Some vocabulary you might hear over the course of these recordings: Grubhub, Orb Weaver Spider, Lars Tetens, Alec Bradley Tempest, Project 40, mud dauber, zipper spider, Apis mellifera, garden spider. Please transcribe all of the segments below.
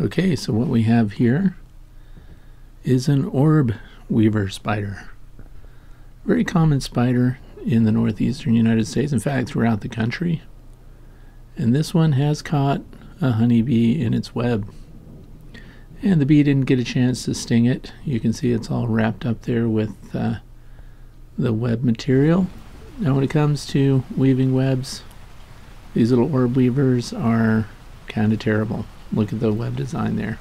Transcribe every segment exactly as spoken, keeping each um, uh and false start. Okay, so what we have here is an orb weaver spider. Very common spider in the northeastern United States, in fact throughout the country. And this one has caught a honeybee in its web. And the bee didn't get a chance to sting it. You can see it's all wrapped up there with uh, the web material. Now when it comes to weaving webs, these little orb weavers are kind of terrible. Look at the web design there.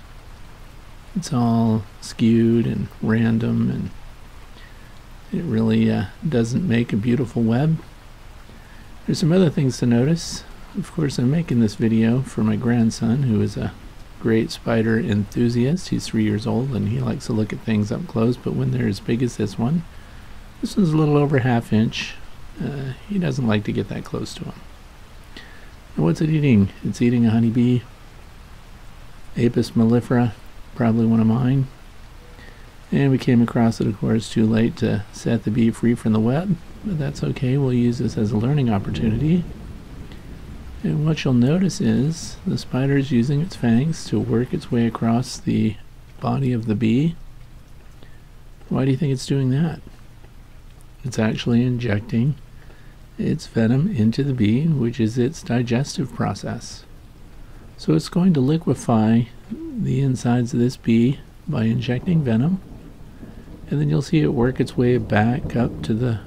It's all skewed and random, and it really uh, doesn't make a beautiful web. There's some other things to notice. Of course, I'm making this video for my grandson, who is a great spider enthusiast. He's three years old and he likes to look at things up close, but when they're as big as this one, this one's a little over half inch, uh, he doesn't like to get that close to him. And what's it eating? It's eating a honeybee, Apis mellifera, probably one of mine. And we came across it, of course, too late to set the bee free from the web, but that's okay. We'll use this as a learning opportunity. And what you'll notice is the spider is using its fangs to work its way across the body of the bee. Why do you think it's doing that? It's actually injecting its venom into the bee, which is its digestive process. So it's going to liquefy the insides of this bee by injecting venom, and then you'll see it work its way back up to the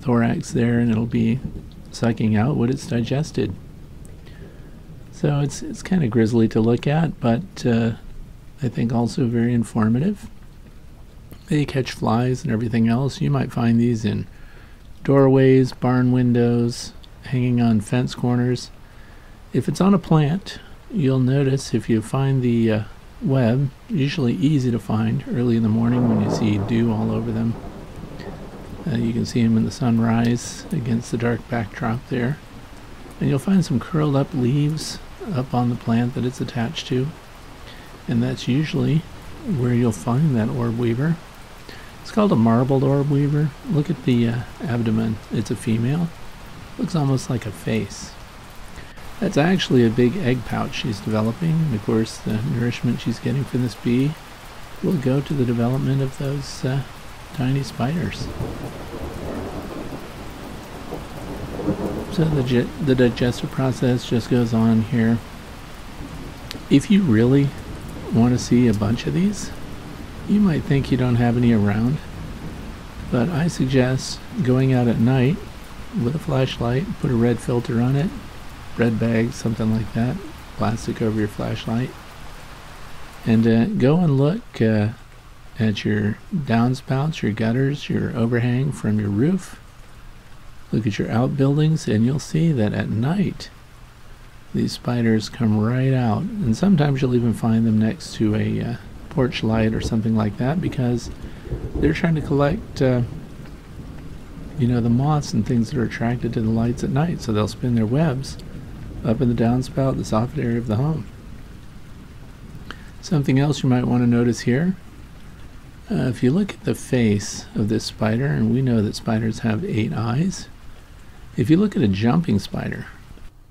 thorax there, and it'll be sucking out what it's digested. So it's, it's kind of grisly to look at, but uh, I think also very informative. They catch flies and everything else. You might find these in doorways, barn windows, hanging on fence corners. If it's on a plant, you'll notice if you find the uh, web, usually easy to find early in the morning when you see dew all over them. Uh, you can see them in the sunrise against the dark backdrop there. And you'll find some curled up leaves up on the plant that it's attached to, and that's usually where you'll find that orb weaver. It's called a marbled orb weaver. Look at the uh, abdomen. It's a female. Looks almost like a face. That's actually a big egg pouch she's developing, and of course the nourishment she's getting from this bee will go to the development of those uh, tiny spiders. So the, the digestive process just goes on here. If you really want to see a bunch of these, you might think you don't have any around, but I suggest going out at night with a flashlight, put a red filter on it, red bag, something like that, plastic over your flashlight, and uh, go and look uh, at your downspouts, your gutters, your overhang from your roof. Look at your outbuildings, and you'll see that at night these spiders come right out, and sometimes you'll even find them next to a uh, porch light or something like that, because they're trying to collect uh, you know, the moths and things that are attracted to the lights at night, so they'll spin their webs up in the downspout, the soffit area of the home. Something else you might want to notice here. Uh, if you look at the face of this spider, and we know that spiders have eight eyes, if you look at a jumping spider,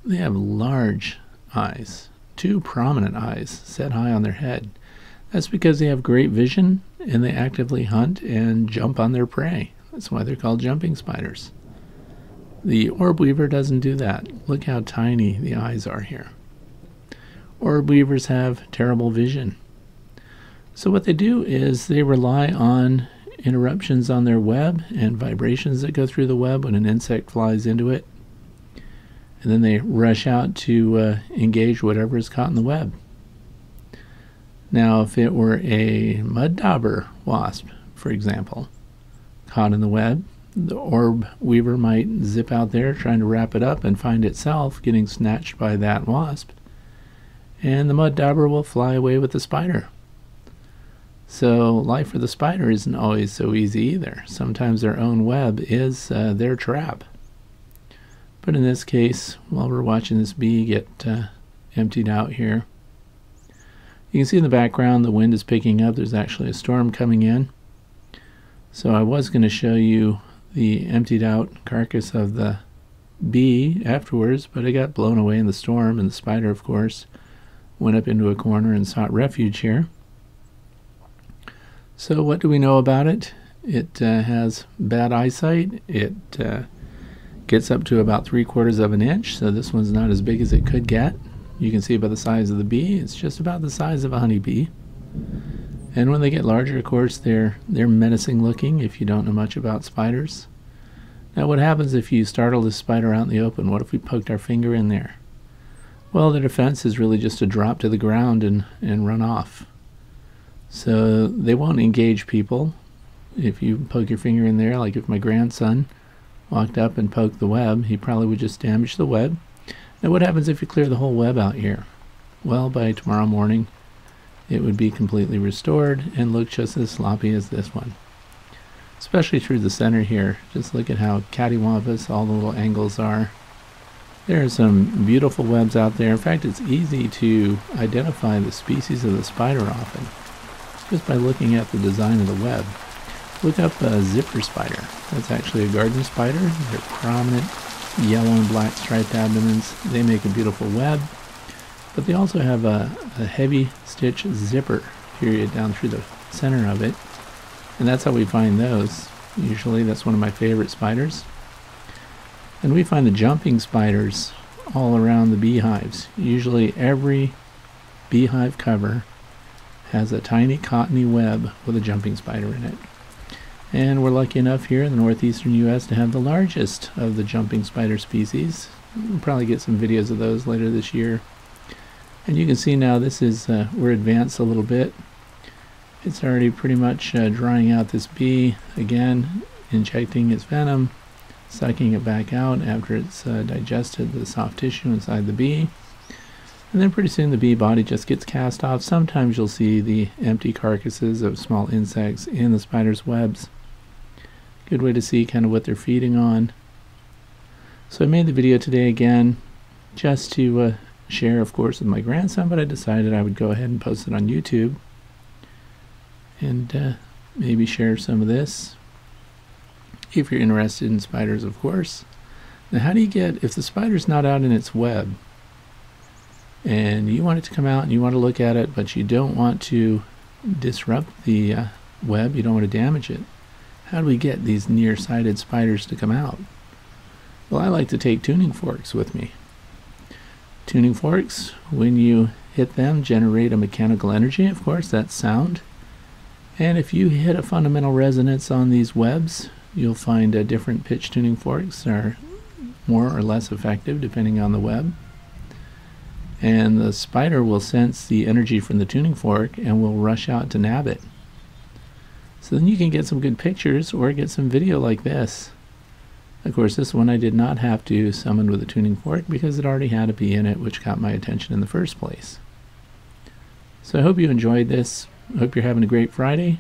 they have large eyes, two prominent eyes set high on their head. That's because they have great vision, and they actively hunt and jump on their prey. That's why they're called jumping spiders. The orb weaver doesn't do that. Look how tiny the eyes are here. Orb weavers have terrible vision. So what they do is they rely on interruptions on their web and vibrations that go through the web when an insect flies into it, and then they rush out to uh, engage whatever is caught in the web. Now if it were a mud dauber wasp, for example, caught in the web, the orb weaver might zip out there trying to wrap it up and find itself getting snatched by that wasp, and the mud dauber will fly away with the spider. So life for the spider isn't always so easy either. Sometimes their own web is uh, their trap. But in this case, while we're watching this bee get uh, emptied out here, you can see in the background the wind is picking up. There's actually a storm coming in. So I was going to show you the emptied out carcass of the bee afterwards, but it got blown away in the storm, and the spider, of course, went up into a corner and sought refuge here. So what do we know about it? It uh, has bad eyesight. It uh, gets up to about three quarters of an inch, so this one's not as big as it could get. You can see by the size of the bee, it's just about the size of a honeybee. And when they get larger, of course, they're, they're menacing looking if you don't know much about spiders. Now what happens if you startle this spider out in the open? What if we poked our finger in there? Well, the defense is really just to drop to the ground and, and run off. So they won't engage people. If you poke your finger in there, like if my grandson walked up and poked the web, he probably would just damage the web. Now what happens if you clear the whole web out here? Well, by tomorrow morning, it would be completely restored and look just as sloppy as this one. Especially through the center here. Just look at how cattywampus all the little angles are. There are some beautiful webs out there. In fact, it's easy to identify the species of the spider often just by looking at the design of the web. Look up a zipper spider. That's actually a garden spider. They're prominent yellow and black striped abdomens. They make a beautiful web. But they also have a, a heavy stitch zipper period down through the center of it. And that's how we find those. Usually that's one of my favorite spiders. And we find the jumping spiders all around the beehives. Usually every beehive cover has a tiny cottony web with a jumping spider in it. And we're lucky enough here in the northeastern U S to have the largest of the jumping spider species. We'll probably get some videos of those later this year. And you can see now this is, uh, we're advanced a little bit. It's already pretty much uh, drying out this bee, again, injecting its venom, sucking it back out after it's uh, digested the soft tissue inside the bee. And then pretty soon the bee body just gets cast off. Sometimes you'll see the empty carcasses of small insects in the spider's webs. Good way to see kind of what they're feeding on. So I made the video today again just to uh, share, of course, with my grandson, but I decided I would go ahead and post it on YouTube and uh, maybe share some of this if you're interested in spiders, of course. Now, how do you get, if the spider's not out in its web and you want it to come out and you want to look at it, but you don't want to disrupt the uh, web, you don't want to damage it, how do we get these nearsighted spiders to come out? Well, I like to take tuning forks with me. Tuning forks, when you hit them, generate a mechanical energy, of course, that's sound. And if you hit a fundamental resonance on these webs, you'll find uh, different pitch tuning forks are more or less effective depending on the web. And the spider will sense the energy from the tuning fork and will rush out to nab it. So then you can get some good pictures or get some video like this. Of course, this one I did not have to summon with a tuning fork because it already had a bee in it, which caught my attention in the first place. So I hope you enjoyed this. I hope you're having a great Friday.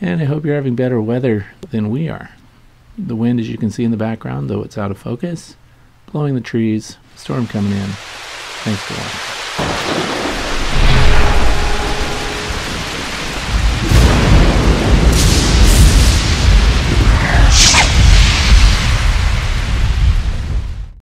And I hope you're having better weather than we are. The wind, as you can see in the background, though it's out of focus, blowing the trees, storm coming in. Thanks for watching.